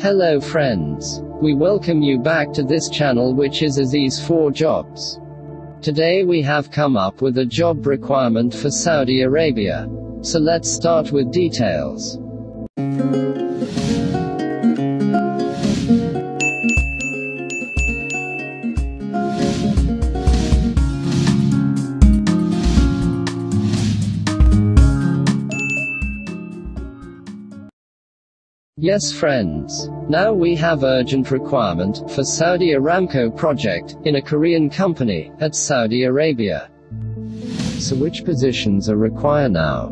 Hello friends. We welcome you back to this channel, which is Aziz 4 Jobs. Today we have come up with a job requirement for Saudi Arabia. So let's start with details. Yes friends, now we have urgent requirement for Saudi Aramco project in a Korean company at Saudi Arabia. So which positions are required now?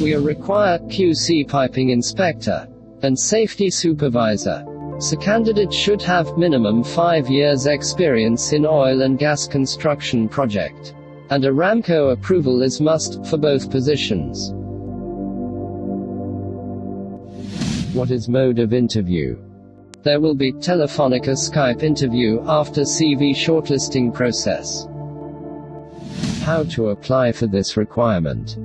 We are required QC piping inspector and safety supervisor. So candidate should have minimum 5 years experience in oil and gas construction project. And Aramco approval is must for both positions. What is mode of interview? There will be telephonic or Skype interview after CV shortlisting process. How to apply for this requirement?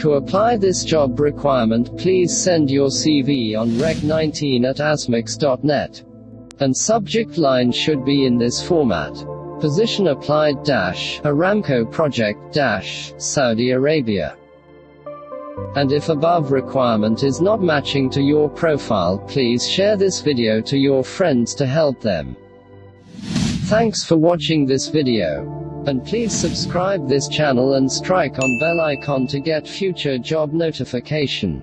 To apply this job requirement, please send your CV on reg19@asmacs.net. And subject line should be in this format. Position applied Aramco project Saudi Arabia. And if above requirement is not matching to your profile, please share this video to your friends to help them. Thanks for watching this video. And please subscribe this channel and strike on bell icon to get future job notification.